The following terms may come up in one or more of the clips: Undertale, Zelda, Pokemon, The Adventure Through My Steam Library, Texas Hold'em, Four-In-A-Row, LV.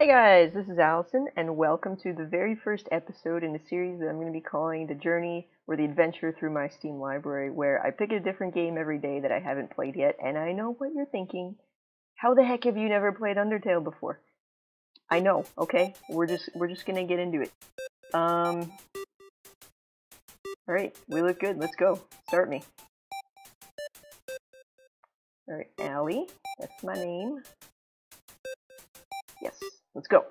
Hey guys, this is Allison, and welcome to the very first episode in a series that I'm going to be calling The Journey or The Adventure Through My Steam Library, where I pick a different game every day that I haven't played yet, and I know what you're thinking. How the heck have you never played Undertale before? I know, okay? We're just going to get into it. Alright, we look good, let's go. Start me. Alright, Allie, that's my name. Yes, let's go.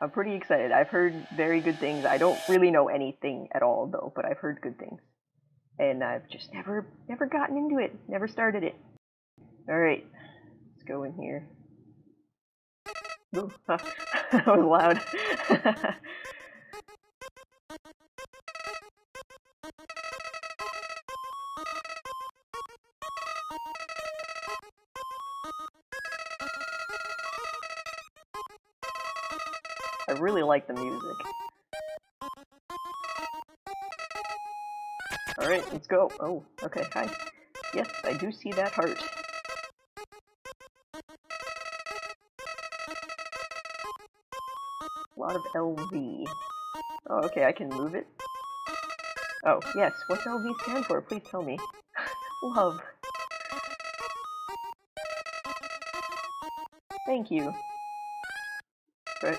I'm pretty excited. I've heard very good things. I don't really know anything at all, though, but I've heard good things. And I've just never gotten into it. Never started it. Alright, let's go in here. Ooh, huh. That was loud. I really like the music. Alright, let's go. Oh, okay, hi. Yes, I do see that heart. A lot of LV. Oh, okay, I can move it. Oh, yes, what's LV stand for? Please tell me. Love. Thank you. Right.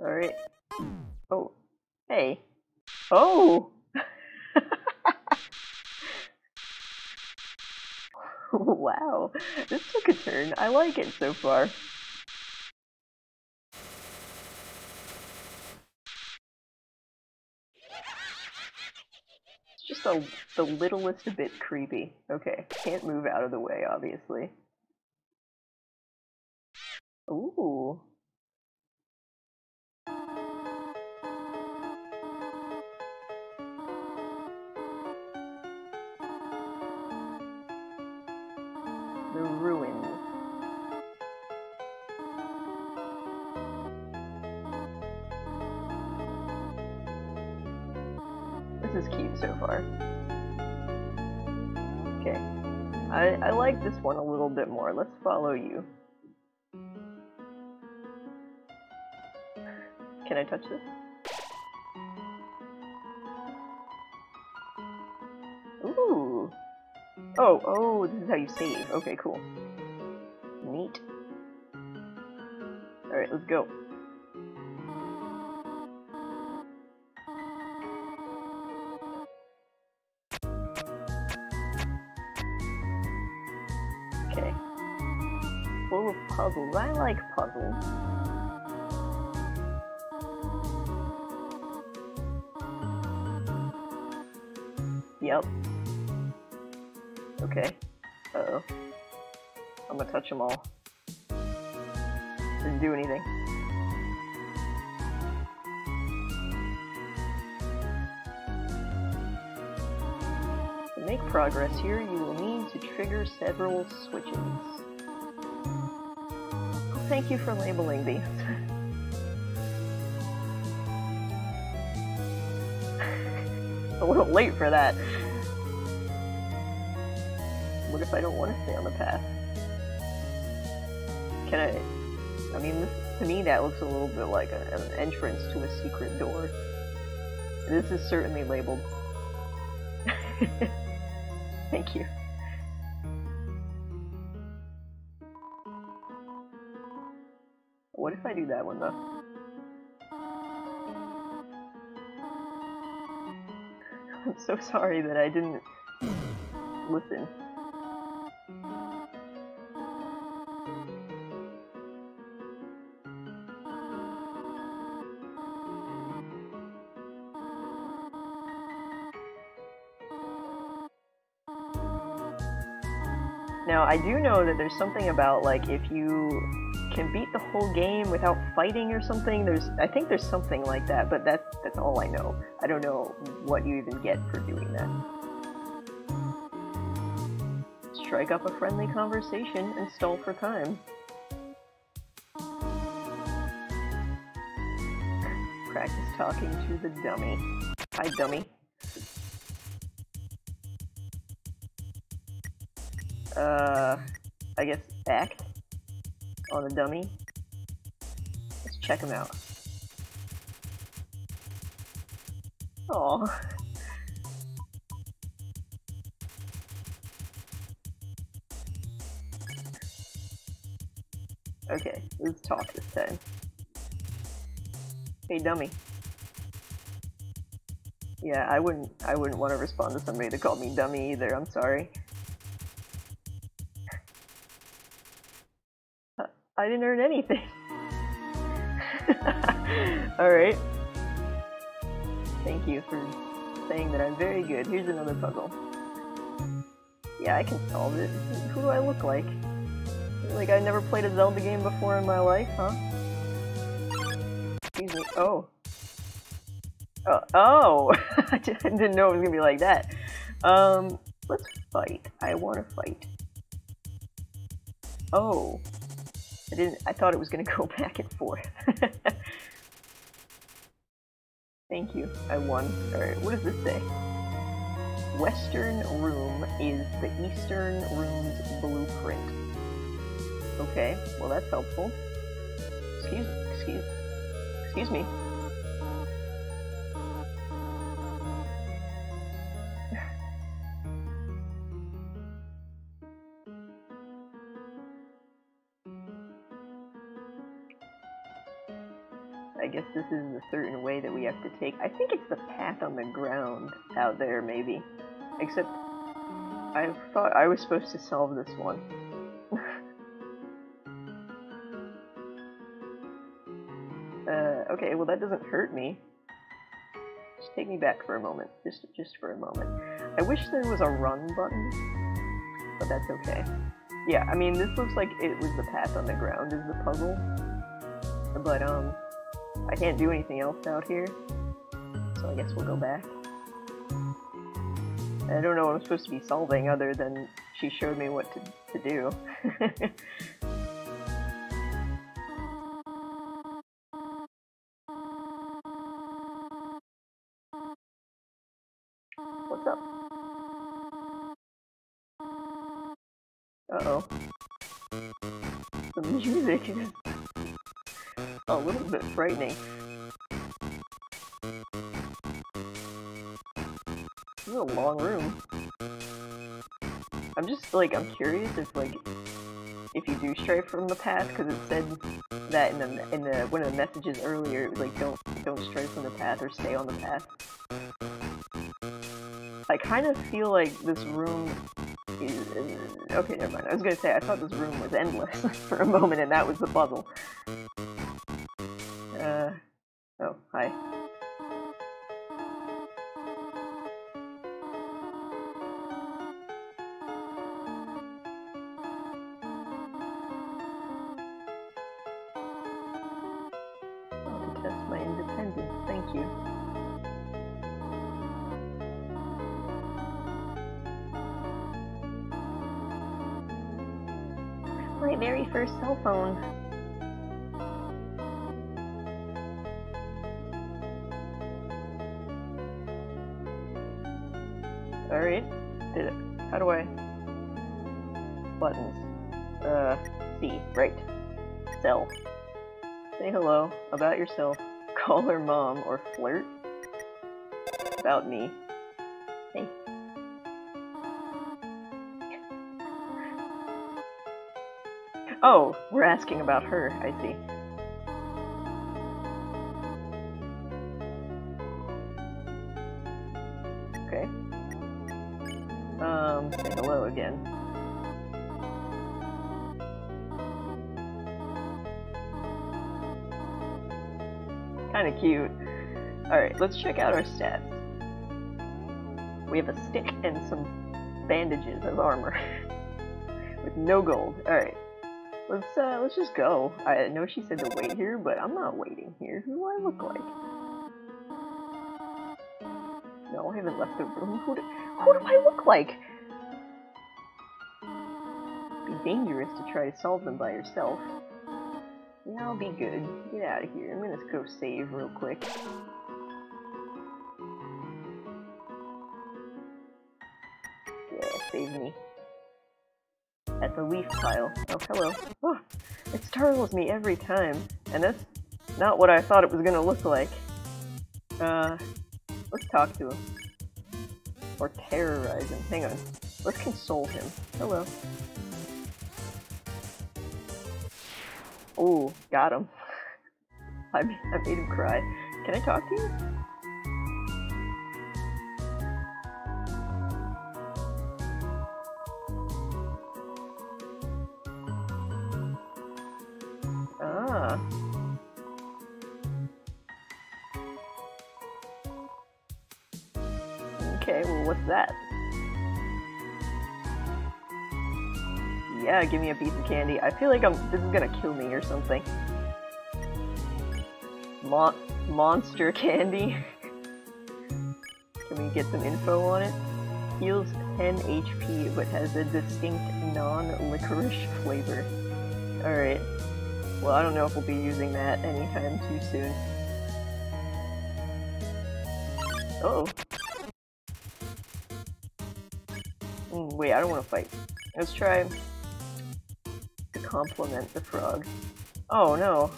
Alright. Oh. Hey. Oh! Wow. This took a turn. I like it so far. It's just the littlest bit creepy. Okay. Can't move out of the way, obviously. Ooh. The ruin. This is cute so far. Okay. I like this one a little bit more. Let's follow you. Can I touch this? Ooh! Oh, this is how you save. Okay, cool. Neat. Alright, let's go. Okay. Full of puzzles. I like puzzles. Yep. Okay. Uh-oh. I'm gonna touch them all. Didn't do anything. To make progress here, you will need to trigger several switches. Well, thank you for labeling these. A little late for that. What if I don't want to stay on the path? Can I mean, this, to me that looks a little bit like an entrance to a secret door. This is certainly labeled. Thank you. What if I do that one though? I'm so sorry that I didn't listen. Now, I do know that there's something about, like, if you can beat the whole game without fighting or something, I think there's something like that, but that's all I know. I don't know what you even get for doing that. Strike up a friendly conversation and stall for time. practice talking to the dummy. Hi, dummy. I guess act on the dummy. Let's check him out. Aww. Okay, let's talk this time. Hey, dummy. Yeah, I wouldn't want to respond to somebody that called me dummy either, I'm sorry. I didn't earn anything. Alright. Thank you for saying that I'm very good. Here's another puzzle. Yeah, I can solve it. Who do I look like? Like I never played a Zelda game before in my life, huh? Excuse me. Oh. Oh! I didn't know it was gonna be like that. Let's fight. I wanna fight. Oh. I thought it was gonna go back and forth. Thank you. I won. Alright, what does this say? Western room is the Eastern room's blueprint. Okay, well that's helpful. Excuse me. I guess this is a certain way that we have to take. I think it's the path on the ground out there, maybe. Except, I thought I was supposed to solve this one. Okay, well that doesn't hurt me. Just take me back for a moment. Just for a moment. I wish there was a run button, but that's okay. Yeah, I mean, this looks like it was the path on the ground is the puzzle. But, I can't do anything else out here, so I guess we'll go back. I don't know what I'm supposed to be solving other than she showed me what to do. What's up? Uh-oh. The music is a little bit frightening. This is a long room. I'm just like, I'm curious if like, if you do stray from the path, because it said that in one of the messages earlier, it was like don't stray from the path or stay on the path. I kind of feel like this room is, okay, never mind. I was gonna say I thought this room was endless for a moment, and that was the puzzle. Oh, hi. I'll test my independence, thank you. My very first cell phone. Alright, did it. How do I... Buttons. C. Right. Cell. Say hello, about yourself, call her mom, or flirt. About me. Hey. Oh, we're asking about her, I see. Say hello again. Kinda cute. Alright, let's check out our stats. We have a stick and some bandages as armor. With no gold. Alright. Let's just go. I know she said to wait here, but I'm not waiting here. Who do I look like? No, I haven't left the room. Who do I look like? Dangerous to try to solve them by yourself. I'll be good. Get out of here. I'm gonna go save real quick. Yeah, save me. At the leaf pile. Oh, hello. Oh, it startles me every time, and that's not what I thought it was gonna look like. Let's talk to him. Or terrorize him. Hang on. Let's console him. Hello. Oh, got him. I made him cry. Can I talk to you? Ah. Okay, well, what's that? Yeah, give me a piece of candy. I feel like this is gonna kill me or something. Monster candy. Can we get some info on it? Heals 10 HP, but has a distinct non-licorice flavor. Alright. Well, I don't know if we'll be using that anytime too soon. Uh-oh. Wait, I don't want to fight. Let's try to compliment the frog. Oh no.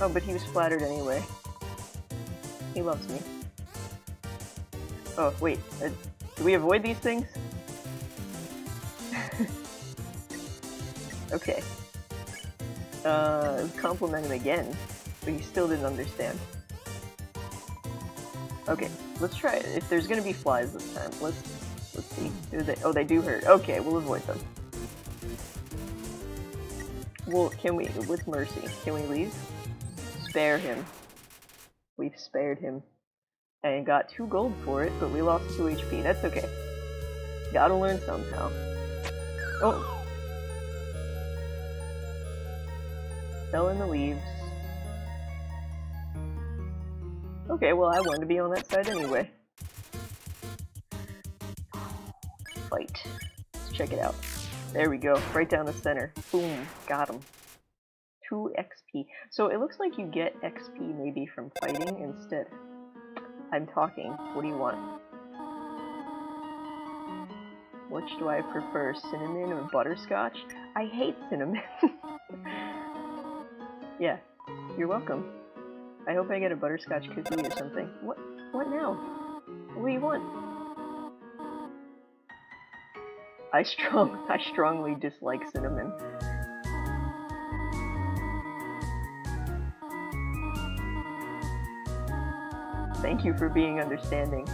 Oh, but he was flattered anyway. He loves me. Oh, wait. Do we avoid these things? Okay. Compliment him again, but you still didn't understand. Okay, let's try it. If there's gonna be flies this time, let's see. Oh, they do hurt. Okay, we'll avoid them. Well, can we, with mercy, can we leave? Spare him. We've spared him. And got 2 gold for it, but we lost 2 HP. That's okay. Gotta learn somehow. Oh! Fell in the leaves. Okay, well, I wanted to be on that side anyway. Fight. Let's check it out. There we go, right down the center. Boom, got him. 2 XP. So it looks like you get XP maybe from fighting instead. I'm talking. What do you want? Which do I prefer, cinnamon or butterscotch? I hate cinnamon. Yeah, you're welcome. I hope I get a butterscotch cookie or something. What now? What do you want? I strongly dislike cinnamon. Thank you for being understanding.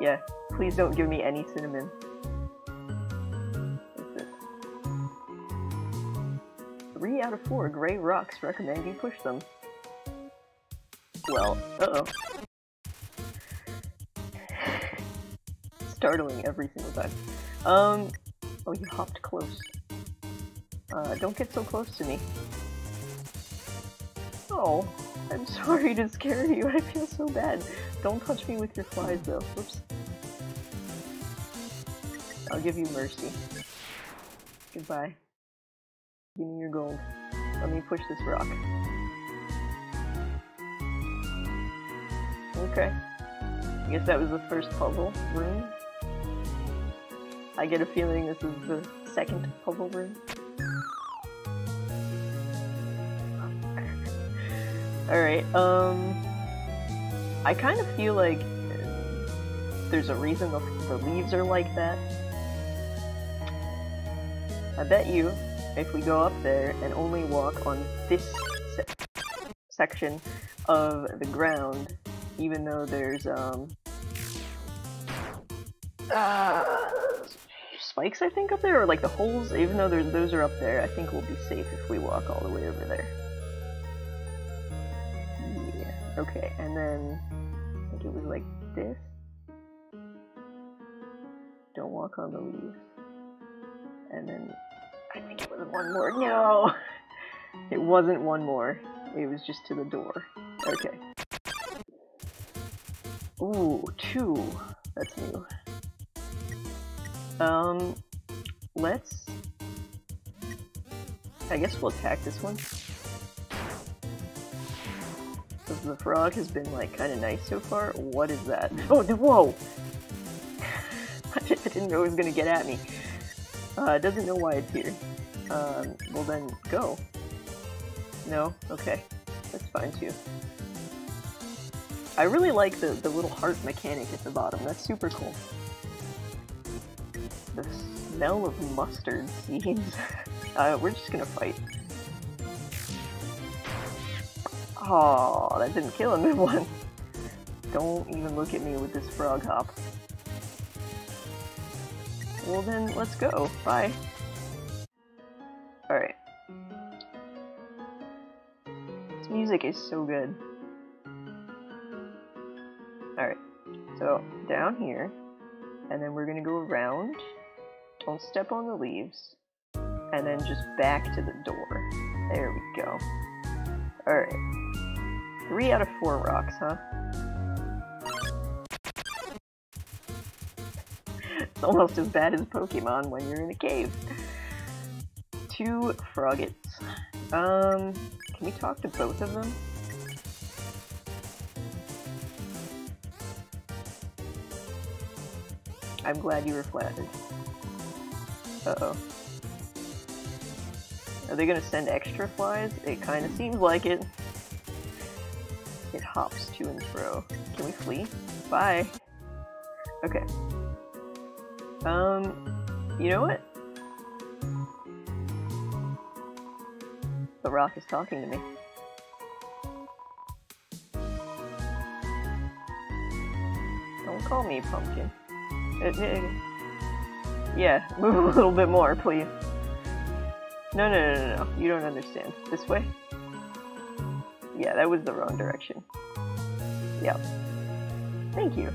Yeah, please don't give me any cinnamon. That's it. 3 out of 4 gray rocks recommend you push them. Well, uh-oh. Startling every single time. Oh, you hopped close. Don't get so close to me. Oh, I'm sorry to scare you. I feel so bad. Don't touch me with your flies, though. Whoops. I'll give you mercy. Goodbye. Give me your gold. Let me push this rock. Okay. I guess that was the first puzzle room. I get a feeling this is the second puzzle room. Alright, I kind of feel like there's a reason the leaves are like that. I bet you, if we go up there and only walk on this section of the ground, even though there's, spikes, I think, up there, or like the holes, even though those are up there, I think we'll be safe if we walk all the way over there. Yeah, okay, and then I think it was like this. Don't walk on the leaves. And then I think it was one more. No! It wasn't one more. It was just to the door. Okay. Ooh, 2. That's new. I guess we'll attack this one. of the frog has been, like, kind of nice so far. What is that? Oh, whoa! I didn't know it was gonna get at me. Doesn't know why it's here. Well then, go. No? Okay. That's fine too. I really like the little heart mechanic at the bottom. That's super cool. The smell of mustard seeds. We're just gonna fight. Oh, that didn't kill him in one. Don't even look at me with this frog hop. Well then, let's go. Bye. Alright. This music is so good. Alright, so down here, and then we're gonna go around, don't step on the leaves, and then just back to the door. There we go. Alright. 3 out of 4 rocks, huh? It's almost as bad as Pokemon when you're in a cave. 2 froggets. Can we talk to both of them? I'm glad you were flattered. Uh-oh. Are they gonna send extra flies? It kinda seems like it. It hops to and fro. Can we flee? Bye! Okay. You know what? The rock is talking to me. Don't call me pumpkin. Yeah, move a little bit more, please. No, no, no, no, no. You don't understand. This way? Yeah, that was the wrong direction. Yep. Thank you.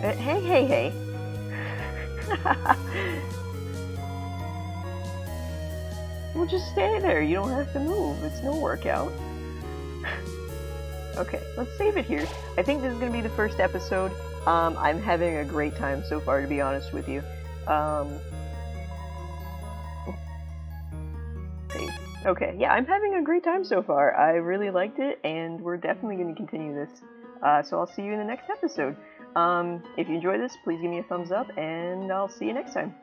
Hey, hey, hey. Well, just stay there. You don't have to move. It's no workout. Okay, let's save it here. I think this is going to be the first episode. I'm having a great time so far, to be honest with you. Okay, yeah, I'm having a great time so far. I really liked it, and we're definitely going to continue this. So I'll see you in the next episode. If you enjoy this, please give me a thumbs up, and I'll see you next time.